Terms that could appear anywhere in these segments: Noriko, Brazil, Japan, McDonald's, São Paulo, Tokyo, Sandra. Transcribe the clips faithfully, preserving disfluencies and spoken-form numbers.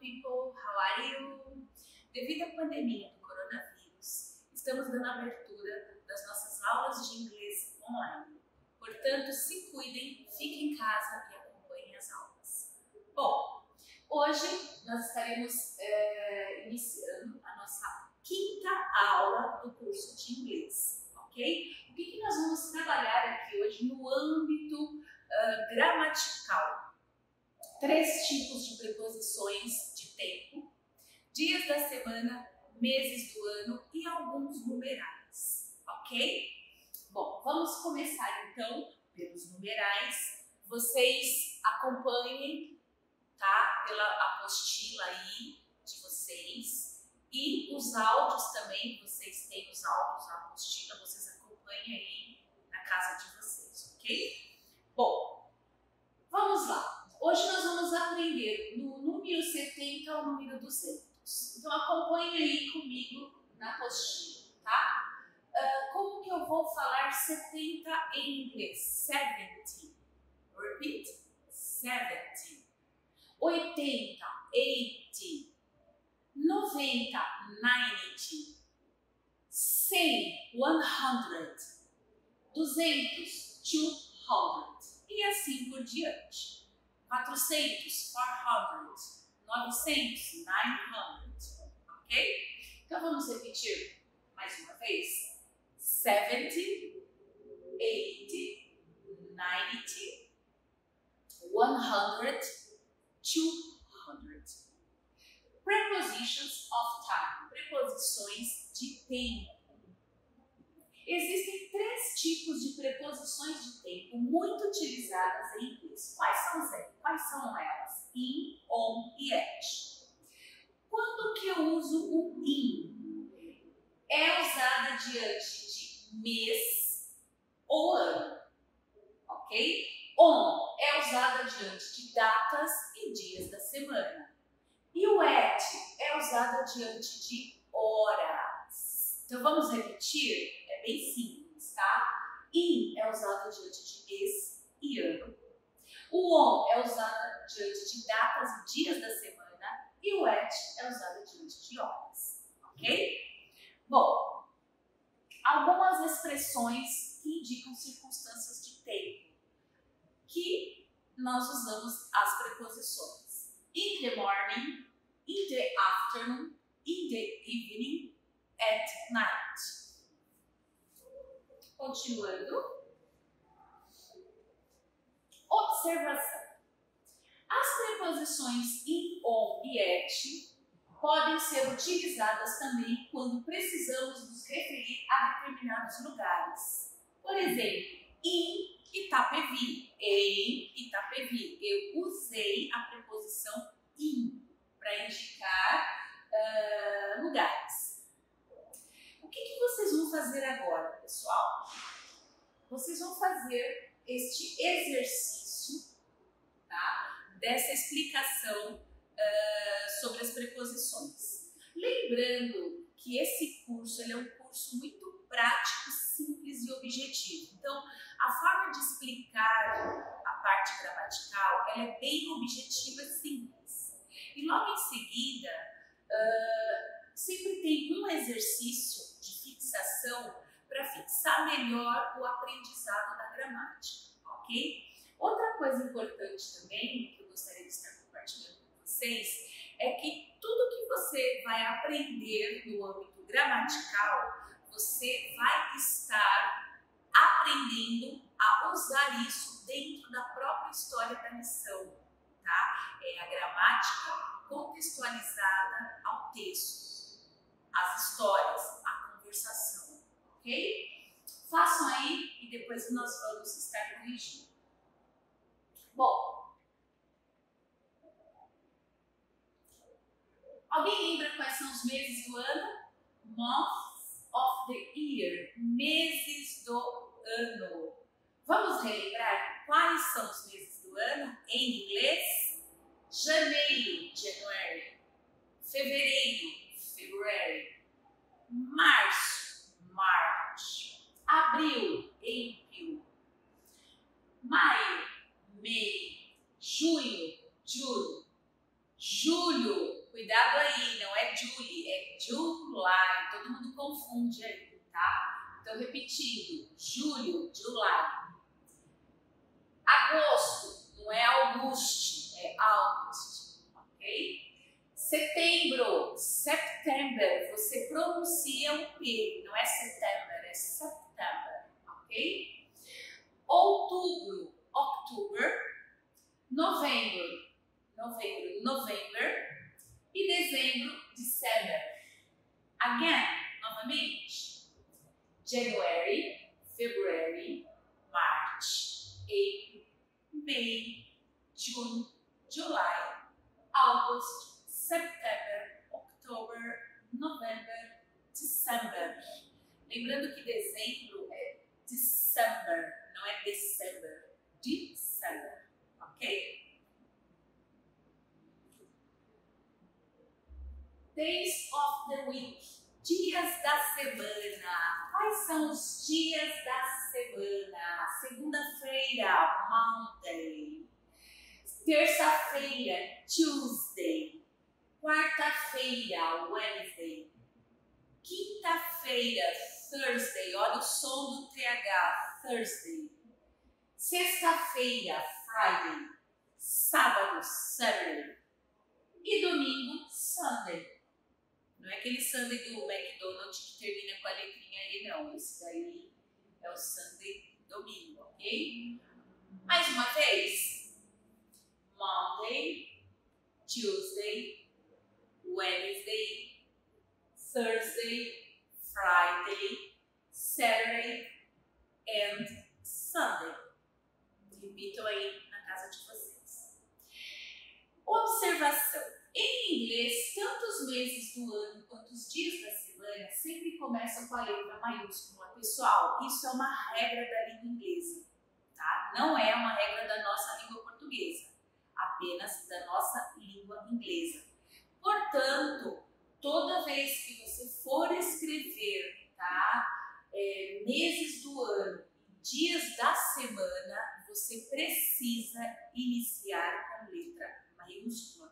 people, how are you? Devido à pandemia do coronavírus, estamos dando abertura das nossas aulas de inglês online. Portanto, se cuidem, fiquem em casa e acompanhem as aulas. Bom, hoje nós estaremos é, iniciando a nossa quinta aula do curso de inglês, ok? O que, que nós vamos trabalhar aqui hoje no âmbito uh, gramatical? Três tipos de preposições de tempo, dias da semana, meses do ano e alguns numerais, ok? Bom, vamos começar então pelos numerais. Vocês acompanhem, tá? Pela apostila aí de vocês e os áudios também, vocês têm os áudios, a apostila, vocês acompanhem aí na casa de vocês, ok? Bom, vamos lá. Hoje nós vamos aprender do número setenta ao número duzentos. Então acompanhem aí comigo na apostila, tá? Uh, como que eu vou falar setenta em inglês? setenta. Repeat. setenta. oitenta. oitenta. noventa. noventa. cem. cem. duzentos. duzentos. E assim por diante. quatrocentos. quatrocentos. novecentos. novecentos. Ok? Então vamos repetir mais uma vez. seventy, eighty, ninety, one hundred, two hundred. Prepositions of time. Preposições de tempo. Existem três tipos de preposições de tempo muito utilizadas em inglês. Quais são, Quais são elas? In, on e at. Quando que eu uso o in? É usada diante de mês ou ano, ok? On é usada diante de datas e dias da semana. E o at é usada diante de horas. Então vamos repetir? É bem simples, tá? In é usada diante de mês e ano. O on é usada diante de datas e dias da semana. E o at é usada diante de horas, ok? Bom, algumas expressões que indicam circunstâncias de tempo, que nós usamos as preposições. In the morning, in the afternoon, in the evening, at night. Continuando. Observação. As preposições in, on e at podem ser utilizadas também quando precisamos nos referir a determinados lugares. Por exemplo, em Itapevi. Em Itapevi. Eu usei a preposição in para indicar uh, lugares. O que, que vocês vão fazer agora, pessoal? Vocês vão fazer este exercício, tá? Dessa explicação Uh, sobre as preposições. Lembrando que esse curso ele é um curso muito prático, simples e objetivo. Então, a forma de explicar a parte gramatical ela é bem objetiva e simples. E logo em seguida, uh, sempre tem um exercício de fixação para fixar melhor o aprendizado da gramática, ok? Outra coisa importante também, que eu gostaria de estar compartilhando é que tudo que você vai aprender no âmbito gramatical, você vai estar aprendendo a usar isso dentro da própria história da lição, tá? É a gramática contextualizada ao texto, as histórias, a conversação, ok? Façam aí e depois nós vamos estar corrigindo. Bom, alguém lembra quais são os meses do ano? Months of the year. Meses do ano. Vamos relembrar quais são os meses do ano em inglês? Janeiro, January. Fevereiro, February. Março, March. Abril, April. Maio, May. Junho, June. julho, cuidado aí, não é Julie, é July, todo mundo confunde aí, tá? Então, repetindo, julho, July. Agosto, não é August, é August, ok? Setembro, September, você pronuncia um P, não é September, é September, ok? Outubro, October. Novembro, novembro, November. E dezembro, December. Again, novamente. January, February, March, April, May, June, July, August, September, October, November, December. Lembrando que dezembro é December, não é December. December. Ok? Days of the week. Dias da semana. Quais são os dias da semana? Segunda-feira, Monday. Terça-feira, Tuesday. Quarta-feira, Wednesday. Quinta-feira, Thursday. Olha o som do T H. Thursday. Sexta-feira, Friday, sábado, Saturday, e domingo, Sunday. Não é aquele Sunday do McDonald's que termina com a letrinha aí, não. Esse daí é o Sunday, domingo, ok? Mais uma vez. Monday, Tuesday, Wednesday, Thursday, Friday, Saturday and Sunday. Repitam aí na casa de vocês. Observação. Em inglês, tanto os meses do ano quanto os dias da semana sempre começam com a letra maiúscula. Pessoal, isso é uma regra da língua inglesa, tá? Não é uma regra da nossa língua portuguesa, apenas da nossa língua inglesa. Portanto, toda vez que você for escrever, tá, é, meses do ano, dias da semana, você precisa iniciar com letra maiúscula.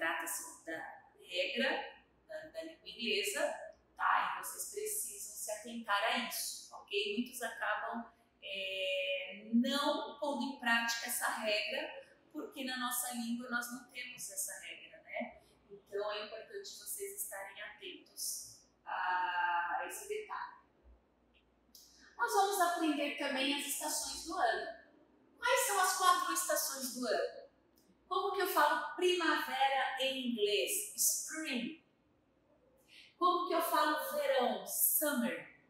Trata-se da regra da, da língua inglesa, tá? E vocês precisam se atentar a isso, ok? Muitos acabam é, não pondo em prática essa regra, porque na nossa língua nós não temos essa regra, né? Então é importante vocês estarem atentos a esse detalhe. Nós vamos aprender também as estações do ano. Quais são as quatro estações do ano? Como que eu falo primavera em inglês? Spring. Como que eu falo verão? Summer.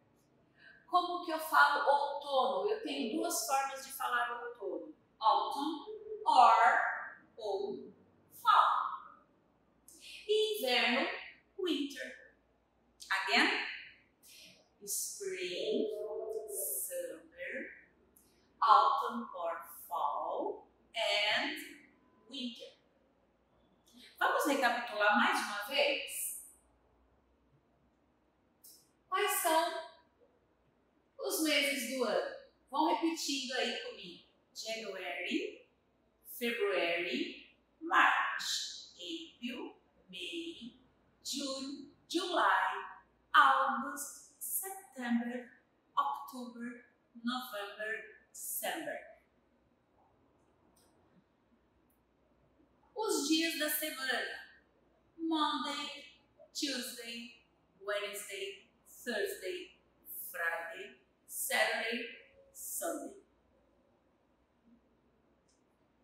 Como que eu falo outono? Eu tenho duas formas de falar outono. Autumn or ou fall. E inverno, winter. Again? Spring. Autumn or fall and winter. Vamos recapitular mais uma vez? Quais são os meses do ano? Vão repetindo aí comigo. January, February, March, April, May, June, July, August, September, October, November, December. Os dias da semana: Monday, Tuesday, Wednesday, Thursday, Friday, Saturday, Sunday.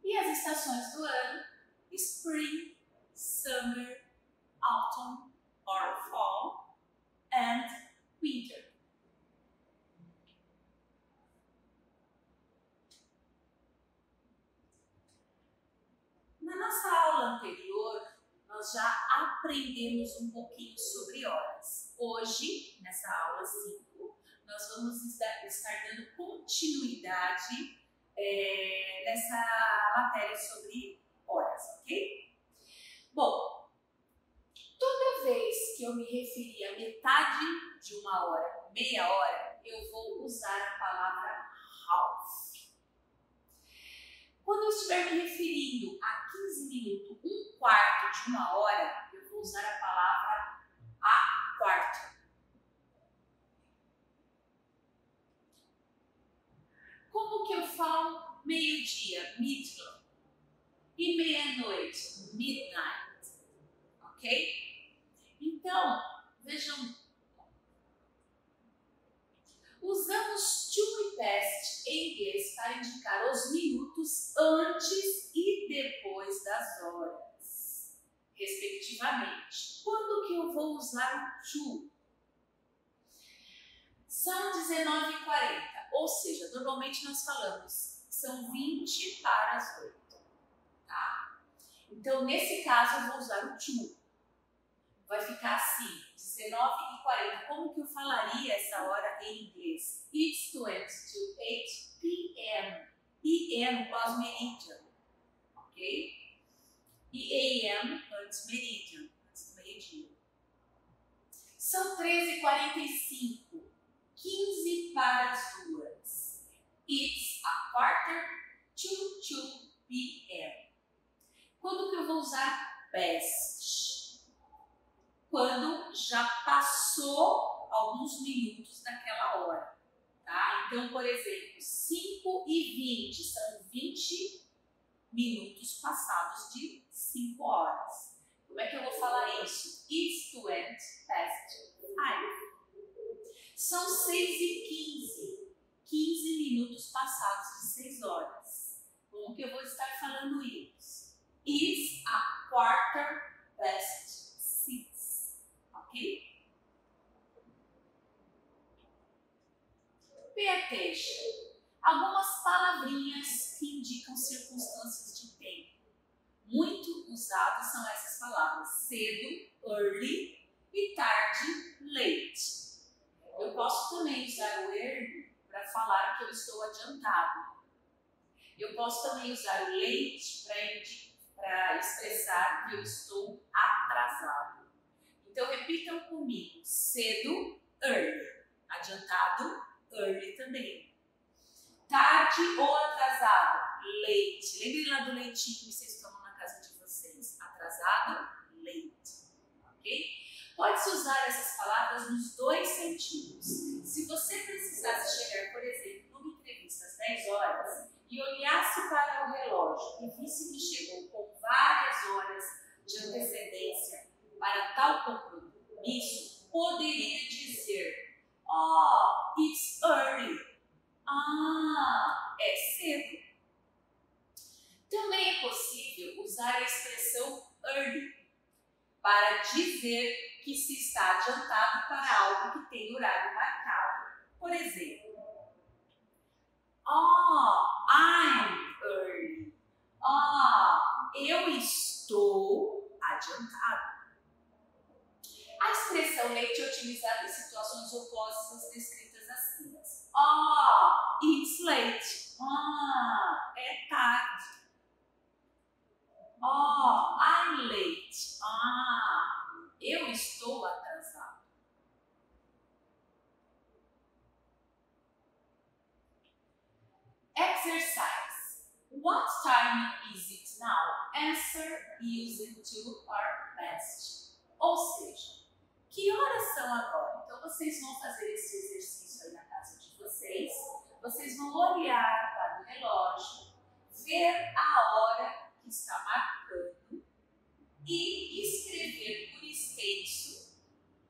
E as estações do ano: Spring, Summer, Autumn or Fall and Winter. Na nossa aula anterior, nós já aprendemos um pouquinho sobre horas. Hoje, nessa aula cinco, nós vamos estar, estar dando continuidade é, nessa matéria sobre horas, ok? Bom, toda vez que eu me referir a metade de uma hora, meia hora, eu vou usar a palavra half. Quando eu estiver me referindo a quinze minutos, um quarto de uma hora, eu vou usar a palavra a quarto. Como que eu falo meio-dia? Midnight. E meia-noite? Midnight. Ok? Então, vejam. Usamos to past em inglês para indicar os minutos antes e depois das horas, respectivamente. Quando que eu vou usar o to? São dezenove e quarenta, ou seja, normalmente nós falamos, são vinte para as oito, tá? Então, nesse caso, eu vou usar o to. Vai ficar assim, dezenove e quarenta. Como que eu falaria essa hora em inglês? It's twenty to eight p m E M pós-meridian, ok? E A M antes meridian, antes do meio-dia. São treze e quarenta e cinco, quinze para as duas. It's a quarter to two p m Quando que eu vou usar past? Quando já passou alguns minutos daquela hora, tá? Então, por exemplo, cinco e vinte, são vinte minutos passados de cinco horas. Como é que eu vou falar isso? It's twenty past five. São seis e quinze, quinze minutos passados de seis horas. Como que eu vou estar falando isso? It's a quarter past. Pay attention. Algumas palavrinhas que indicam circunstâncias de tempo. Muito usadas são essas palavras: cedo, early, e tarde, late. Eu posso também usar o early para falar que eu estou adiantado. Eu posso também usar o late para expressar que eu estou atrasado. Então, repitam comigo, cedo, early, adiantado, early também. Tarde ou atrasado, late. Lembrem lá do leitinho que vocês tomam na casa de vocês, atrasado, late, ok? Pode-se usar essas palavras nos dois sentidos. Se você precisasse chegar, por exemplo, numa entrevista às dez horas e olhasse para o relógio e visse que chegou com várias horas de antecedência para tal compromisso, poderia dizer: oh, it's early. Ah, é cedo. Também é possível usar a expressão early para dizer que se está adiantado para algo que tem horário marcado. Por exemplo, oh, I'm early. Ah, eu estou adiantado. A expressão late é utilizada em situações opostas descritas acima. Oh, it's late. Ah, é tarde. Oh, I'm late. Ah, eu estou atrasado. Exercise. What time is it now? Answer using to or past. Ou seja, que horas são agora? Então, vocês vão fazer esse exercício aí na casa de vocês. Vocês vão olhar para o relógio, ver a hora que está marcando e escrever por extenso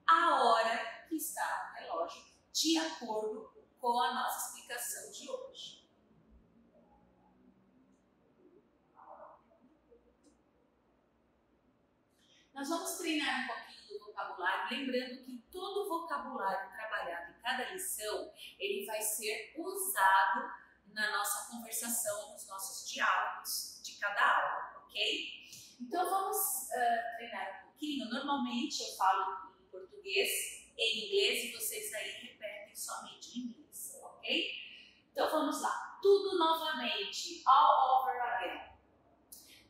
a hora que está no relógio, de acordo com a nossa explicação de hoje. Nós vamos treinar um pouquinho vocabulário, lembrando que todo vocabulário trabalhado em cada lição, ele vai ser usado na nossa conversação, nos nossos diálogos de cada aula, ok? Então vamos uh, treinar um pouquinho. Normalmente eu falo em português, em inglês, e vocês aí repetem somente em inglês, ok? Então vamos lá, tudo novamente, all over again.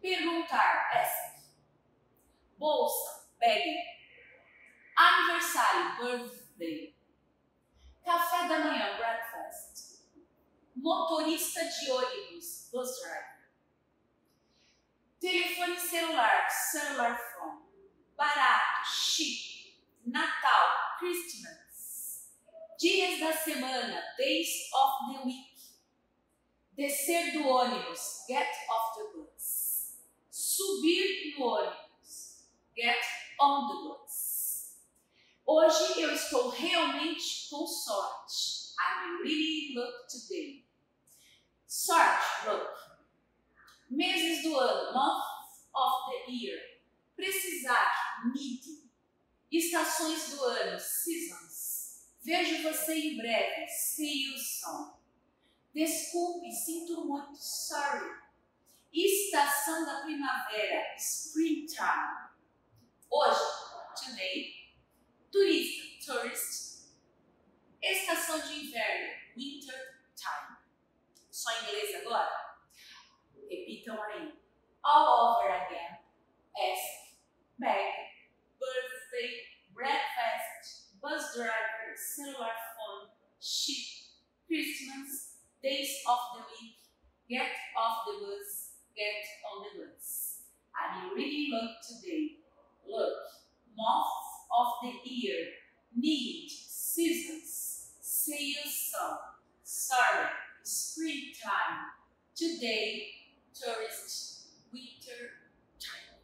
Perguntar, ask. Bolsa, bag. Aniversário, birthday. Café da manhã, breakfast. Motorista de ônibus, bus driver. Telefone celular, cellular phone. Barato, chique. Natal, Christmas. Dias da semana, days of the week. Descer do ônibus, get off the bus. Subir no ônibus, get on the bus. Hoje eu estou realmente com sorte. I'm really lucky today. Sorte, luck. Meses do ano, month of the year. Precisar, need. Estações do ano, seasons. Vejo você em breve, see you soon. Desculpe, sinto muito, sorry. Estação da primavera, springtime. Hoje, today. Turista, tourist. Estação de inverno, winter time. Só em inglês agora? Repitam aí. All over again. Ask, bag, birthday, breakfast, bus driver, cellular phone, ship, Christmas, days of the week, get off the bus, get on the bus. I'm really lucky today. Look, month of the year, need, seasons, say you so, sorry, springtime, today, tourist, winter time.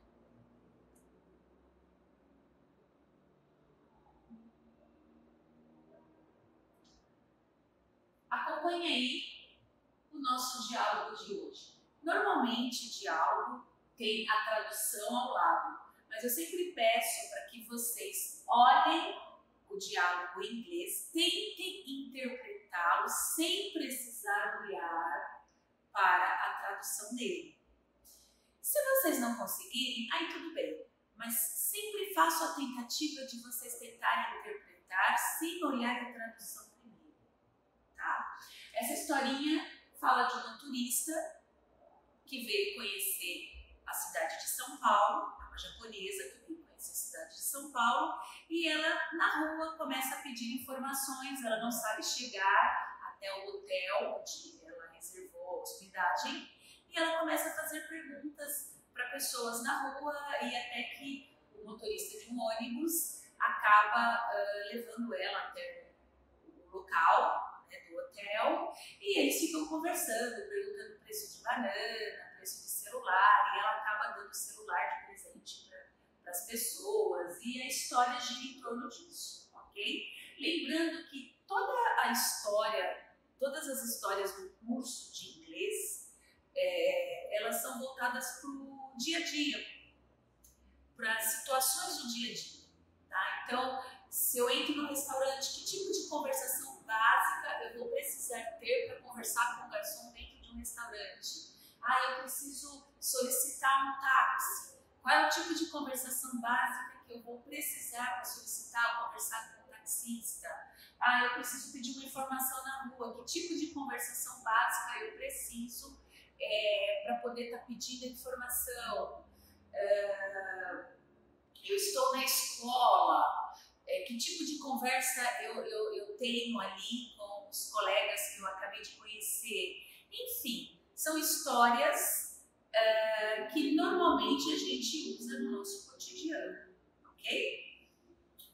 Acompanhe aí o nosso diálogo de hoje. Normalmente o diálogo tem a tradução ao lado, mas eu sempre peço para que vocês olhem o diálogo em inglês, tentem interpretá-lo sem precisar olhar para a tradução dele. Se vocês não conseguirem, aí tudo bem, mas sempre faço a tentativa de vocês tentarem interpretar sem olhar a tradução primeiro, tá? Essa historinha fala de uma turista que veio conhecer a cidade de São Paulo, uma japonesa que veio conhecer a cidade de São Paulo, e ela na rua começa a pedir informações, ela não sabe chegar até o hotel onde ela reservou hospedagem, e ela começa a fazer perguntas para pessoas na rua, e até que o motorista de um ônibus acaba uh, levando ela até o local, né, do hotel, e eles ficam conversando, perguntando o preço de banana, preço de celular, e ela acaba dando o celular de presente para as pessoas, e a história gira em torno disso, ok? Lembrando que toda a história Todas as histórias do curso de inglês, é, elas são voltadas para o dia a dia, para as situações do dia a dia, tá? Então, se eu entro no restaurante, que tipo de conversação básica eu vou precisar ter para conversar com o garçom dentro de um restaurante? Ah, eu preciso solicitar um táxi. Qual é o tipo de conversação básica que eu vou precisar para solicitar ou conversar com o taxista? Ah, eu preciso pedir uma informação na rua. Que tipo de conversação básica eu preciso é, para poder estar tá pedindo informação? Uh, eu estou na escola. É, que tipo de conversa eu, eu, eu tenho ali com os colegas que eu acabei de conhecer? Enfim, são histórias uh, que normalmente a gente usa no nosso cotidiano, ok?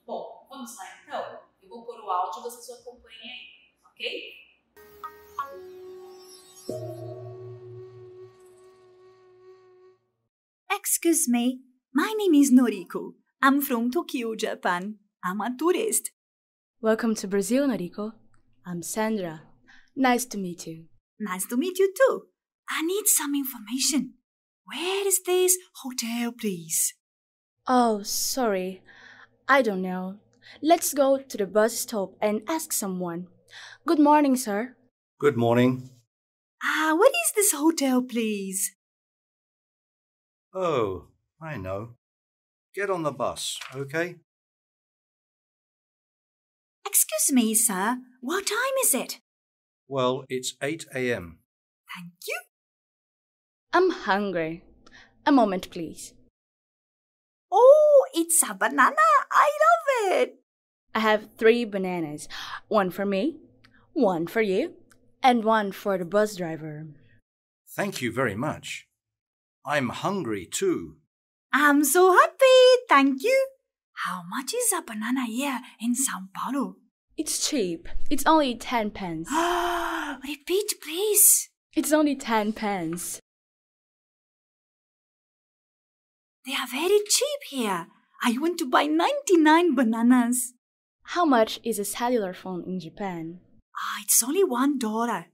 Bom, vamos lá então. Eu vou pôr o áudio e vocês acompanhem aí, ok? Excuse me, my name is Noriko. I'm from Tokyo, Japan. I'm a tourist. Welcome to Brazil, Noriko. I'm Sandra. Nice to meet you. Nice to meet you too. I need some information. Where is this hotel, please? Oh, sorry. I don't know. Let's go to the bus stop and ask someone. Good morning, sir. Good morning. Ah, what is this hotel, please? Oh, I know. Get on the bus, okay? Excuse me, sir. What time is it? Well, it's eight A M Thank you. I'm hungry. A moment, please. Oh, it's a banana. I love it. I have three bananas. One for me, one for you, and one for the bus driver. Thank you very much. I'm hungry too. I'm so happy, thank you. How much is a banana here in São Paulo? It's cheap. It's only ten pence. Repeat, please. It's only ten pence. They are very cheap here. I want to buy ninety-nine bananas. How much is a cellular phone in Japan? Ah, it's only one dollar.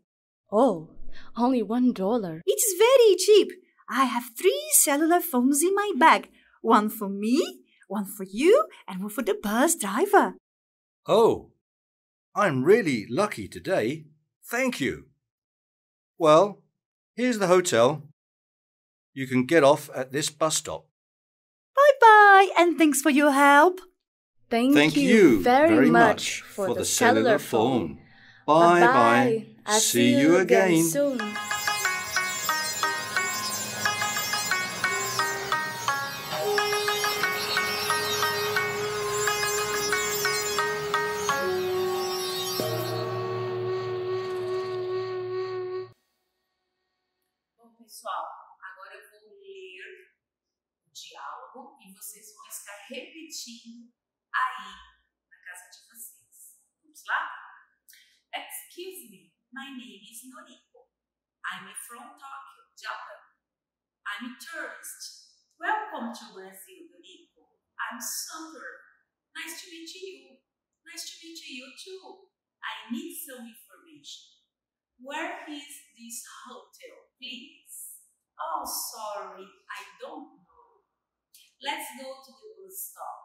Oh, only one dollar. It's very cheap. I have three cellular phones in my bag. One for me, one for you, and one for the bus driver. Oh, I'm really lucky today. Thank you. Well, here's the hotel. You can get off at this bus stop. Bye-bye, and thanks for your help. Thank, Thank you, you very, very much for, for the cellular, cellular phone. Bye-bye. I'll see you again, again soon. Bom, pessoal, agora eu vou ler o diálogo e vocês vão estar repetindo aí na casa de vocês. Vamos lá? Excuse me. My name is Noriko. I'm from Tokyo, Japan. I'm a tourist. Welcome to Brazil, Noriko. I'm Sandra. Nice to meet you. Nice to meet you too. I need some information. Where is this hotel, please? Oh, sorry, I don't know. Let's go to the bus stop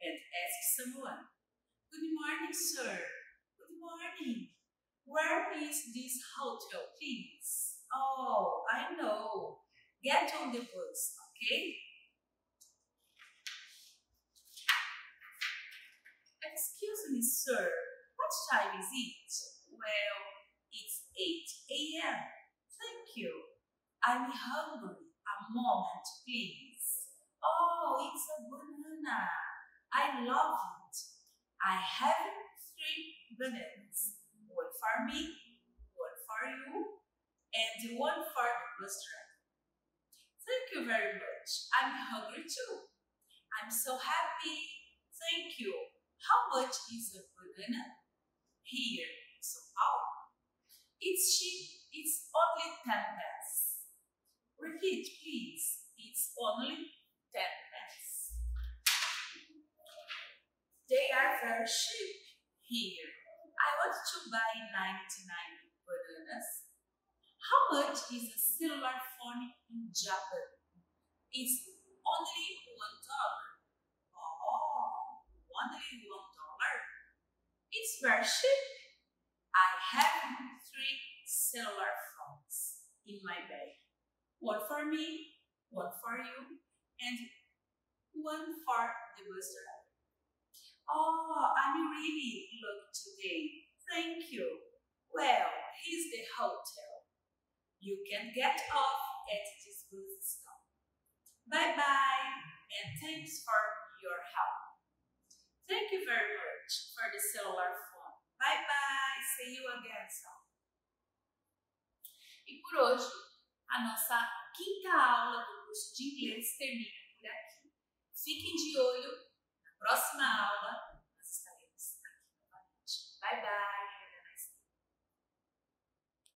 and ask someone. Good morning, sir. Good morning. Where is this hotel, please? Oh, I know. Get on the bus, okay? Excuse me, sir. What time is it? Well, it's eight A M Thank you. I'm hungry. A moment, please. Oh, it's a banana. I love it. I have three bananas. One for me, one for you, and one for the bus driver. Thank you very much. I'm hungry too. I'm so happy. Thank you. How much is a banana here in São Paulo? It's cheap. It's only ten pence. Repeat, please. It's only ten pence. They are very cheap here. I want to buy ninety-nine bananas. How much is a cellular phone in Japan? It's only one dollar. Oh, only one dollar? It's very cheap. I have three cellular phones in my bag. One for me, one for you, and one for the bus driver. Oh, I'm really lucky today. Thank you. Well, here's the hotel. You can get off at this bus stop. Bye-bye, and thanks for your help. Thank you very much for the cellular phone. Bye-bye, see you again soon. E por hoje, a nossa quinta aula do curso de inglês termina por aqui. Fiquem de olho. Próxima aula, nós estaremos aqui novamente. Bye, bye!